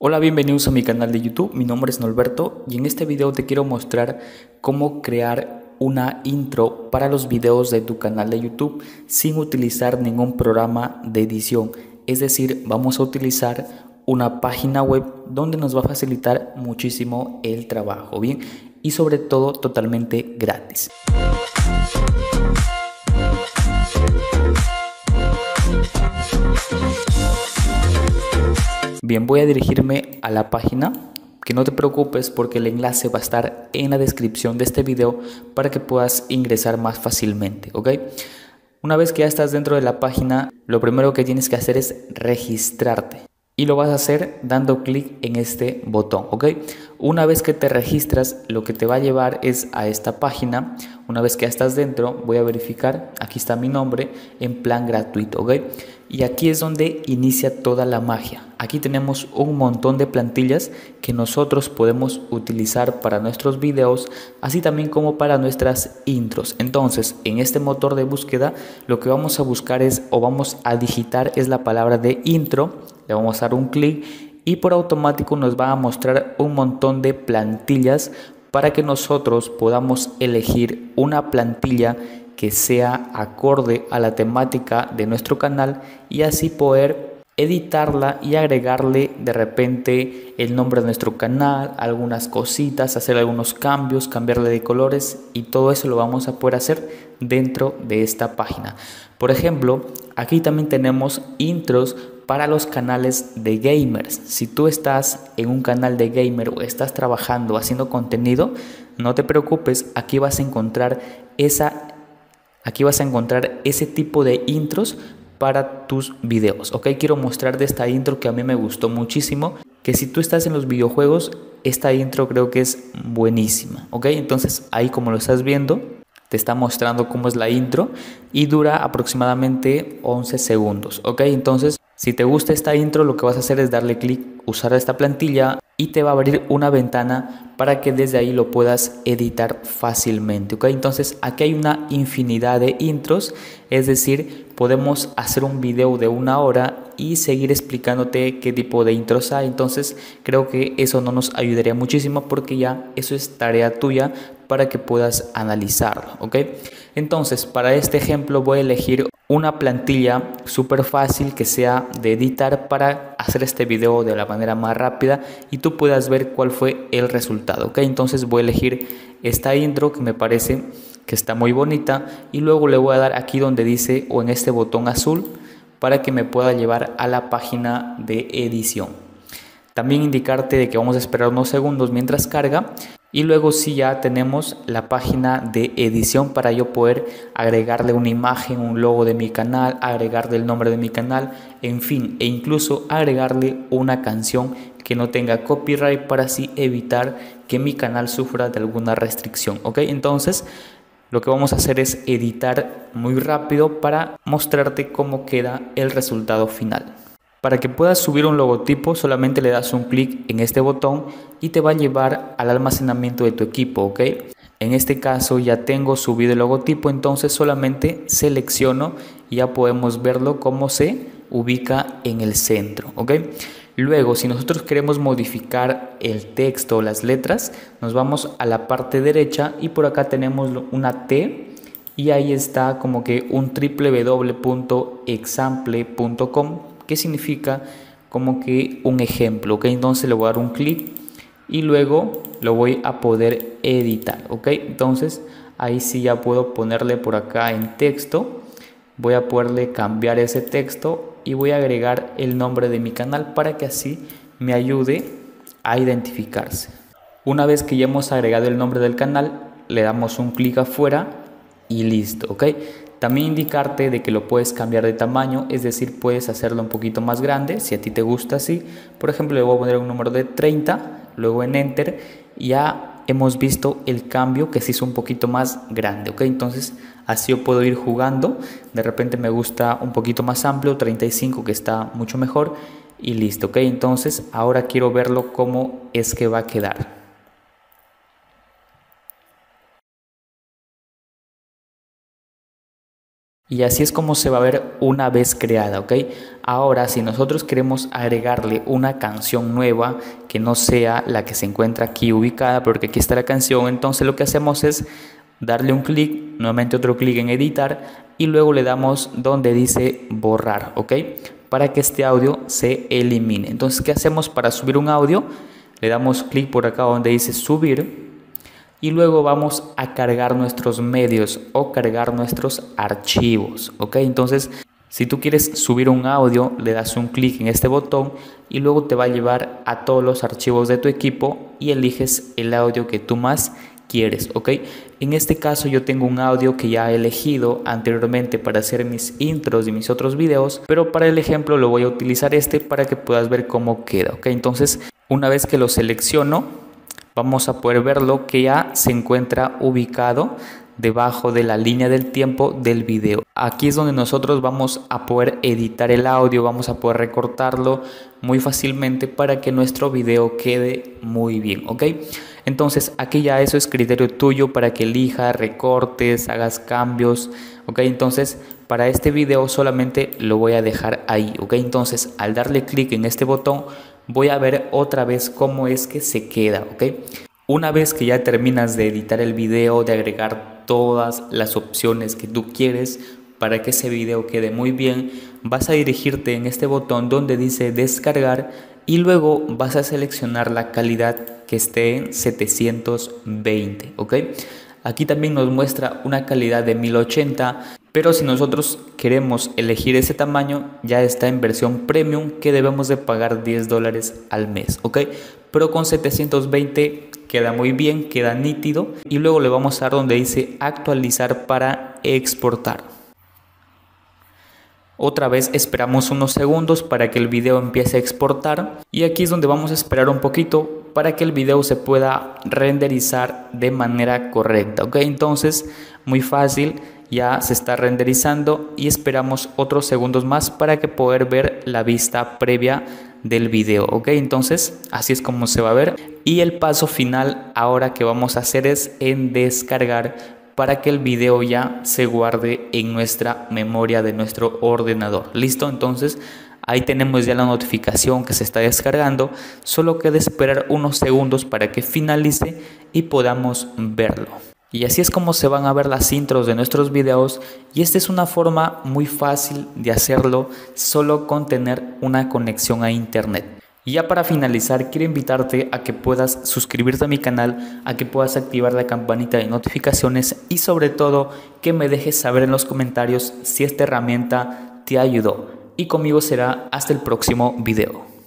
Hola, bienvenidos a mi canal de YouTube, mi nombre es Norberto y en este video te quiero mostrar cómo crear una intro para los videos de tu canal de YouTube sin utilizar ningún programa de edición. Es decir, vamos a utilizar una página web donde nos va a facilitar muchísimo el trabajo, ¿bien? Y sobre todo totalmente gratis. Bien, voy a dirigirme a la página, que no te preocupes porque el enlace va a estar en la descripción de este video para que puedas ingresar más fácilmente, ¿ok? Una vez que ya estás dentro de la página, lo primero que tienes que hacer es registrarte. Y lo vas a hacer dando clic en este botón, ¿ok? Una vez que te registras, lo que te va a llevar es a esta página. Una vez que ya estás dentro, voy a verificar. Aquí está mi nombre en plan gratuito, ¿ok? Y aquí es donde inicia toda la magia. Aquí tenemos un montón de plantillas que nosotros podemos utilizar para nuestros videos, así también como para nuestras intros. Entonces, en este motor de búsqueda, lo que vamos a buscar es, o vamos a digitar, es la palabra de intro. Le vamos a dar un clic y por automático nos va a mostrar un montón de plantillas para que nosotros podamos elegir una plantilla que sea acorde a la temática de nuestro canal y así poder editarla y agregarle de repente el nombre de nuestro canal, algunas cositas, hacer algunos cambios, cambiarle de colores, y todo eso lo vamos a poder hacer dentro de esta página. Por ejemplo, aquí también tenemos intros para los canales de gamers. Si tú estás en un canal de gamer o estás trabajando haciendo contenido, no te preocupes, aquí vas a encontrar ese tipo de intros para tus videos, ¿ok? Quiero mostrarte esta intro que a mí me gustó muchísimo, que si tú estás en los videojuegos, esta intro creo que es buenísima, ¿ok? Entonces ahí, como lo estás viendo, te está mostrando cómo es la intro y dura aproximadamente 11 segundos, ¿ok? Entonces, si te gusta esta intro, lo que vas a hacer es darle clic, usar esta plantilla y te va a abrir una ventana para que desde ahí lo puedas editar fácilmente, ¿ok? Entonces aquí hay una infinidad de intros, es decir, podemos hacer un video de 1 hora y seguir explicándote qué tipo de intros hay. Entonces creo que eso no nos ayudaría muchísimo porque ya eso es tarea tuya para que puedas analizarlo, ¿ok? Entonces, para este ejemplo voy a elegir una plantilla súper fácil que sea de editar para hacer este video de la manera más rápida y tú puedas ver cuál fue el resultado, ¿ok? Entonces voy a elegir esta intro que me parece que está muy bonita y luego le voy a dar aquí donde dice, o en este botón azul, para que me pueda llevar a la página de edición. También indicarte de que vamos a esperar unos segundos mientras carga. Y luego si ya tenemos la página de edición para yo poder agregarle una imagen, un logo de mi canal, agregarle el nombre de mi canal, en fin, e incluso agregarle una canción que no tenga copyright para así evitar que mi canal sufra de alguna restricción, ¿ok? Entonces lo que vamos a hacer es editar muy rápido para mostrarte cómo queda el resultado final. Para que puedas subir un logotipo, solamente le das un clic en este botón y te va a llevar al almacenamiento de tu equipo, ¿ok? En este caso ya tengo subido el logotipo, entonces solamente selecciono y ya podemos verlo cómo se ubica en el centro, ¿ok? Luego, si nosotros queremos modificar el texto o las letras, nos vamos a la parte derecha y por acá tenemos una T. Y ahí está como que un www.example.com, que significa como que un ejemplo, ¿ok? Entonces le voy a dar un clic y luego lo voy a poder editar, ¿ok? Entonces ahí sí ya puedo ponerle por acá en texto, voy a poderle cambiar ese texto y voy a agregar el nombre de mi canal para que así me ayude a identificarse. Una vez que ya hemos agregado el nombre del canal, le damos un clic afuera y listo, ¿ok? También indicarte de que lo puedes cambiar de tamaño, es decir, puedes hacerlo un poquito más grande si a ti te gusta así. Por ejemplo, le voy a poner un número de 30, luego en Enter, ya hemos visto el cambio que se hizo un poquito más grande, ¿ok? Entonces así yo puedo ir jugando, de repente me gusta un poquito más amplio, 35 que está mucho mejor y listo, ¿ok? Entonces ahora quiero verlo cómo es que va a quedar. Y así es como se va a ver una vez creada, ¿ok? Ahora, si nosotros queremos agregarle una canción nueva que no sea la que se encuentra aquí ubicada, porque aquí está la canción, entonces lo que hacemos es darle un clic, nuevamente otro clic en editar y luego le damos donde dice borrar, ¿ok? Para que este audio se elimine. Entonces, ¿qué hacemos para subir un audio? Le damos clic por acá donde dice subir. Y luego vamos a cargar nuestros medios o cargar nuestros archivos, ¿ok? Entonces, si tú quieres subir un audio, le das un clic en este botón y luego te va a llevar a todos los archivos de tu equipo y eliges el audio que tú más quieres, ¿ok? En este caso yo tengo un audio que ya he elegido anteriormente para hacer mis intros y mis otros videos, pero para el ejemplo lo voy a utilizar este para que puedas ver cómo queda, ¿ok? Entonces, una vez que lo selecciono, vamos a poder verlo que ya se encuentra ubicado debajo de la línea del tiempo del video. Aquí es donde nosotros vamos a poder editar el audio, vamos a poder recortarlo muy fácilmente para que nuestro video quede muy bien, ¿ok? Entonces aquí ya eso es criterio tuyo para que elijas, recortes, hagas cambios, ¿ok? Entonces para este video solamente lo voy a dejar ahí, ¿ok? Entonces al darle clic en este botón, voy a ver otra vez cómo es que se queda, ¿ok? Una vez que ya terminas de editar el video, de agregar todas las opciones que tú quieres para que ese video quede muy bien, vas a dirigirte en este botón donde dice descargar y luego vas a seleccionar la calidad que esté en 720, ¿ok? Aquí también nos muestra una calidad de 1080, pero si nosotros queremos elegir ese tamaño, ya está en versión premium que debemos de pagar $10 al mes, ¿ok? Pero con 720 queda muy bien, queda nítido. Y luego le vamos a dar donde dice actualizar para exportar. Otra vez esperamos unos segundos para que el video empiece a exportar. Y aquí es donde vamos a esperar un poquito para que el video se pueda renderizar de manera correcta, ¿ok? Entonces, muy fácil, ya se está renderizando y esperamos otros segundos más para que poder ver la vista previa del video, ¿ok? Entonces, así es como se va a ver. Y el paso final ahora que vamos a hacer es en descargar para que el video ya se guarde en nuestra memoria de nuestro ordenador. ¿Listo? Entonces, ahí tenemos ya la notificación que se está descargando, solo queda esperar unos segundos para que finalice y podamos verlo. Y así es como se van a ver las intros de nuestros videos y esta es una forma muy fácil de hacerlo solo con tener una conexión a internet. Y ya para finalizar quiero invitarte a que puedas suscribirte a mi canal, a que puedas activar la campanita de notificaciones y sobre todo que me dejes saber en los comentarios si esta herramienta te ayudó. Y conmigo será hasta el próximo video.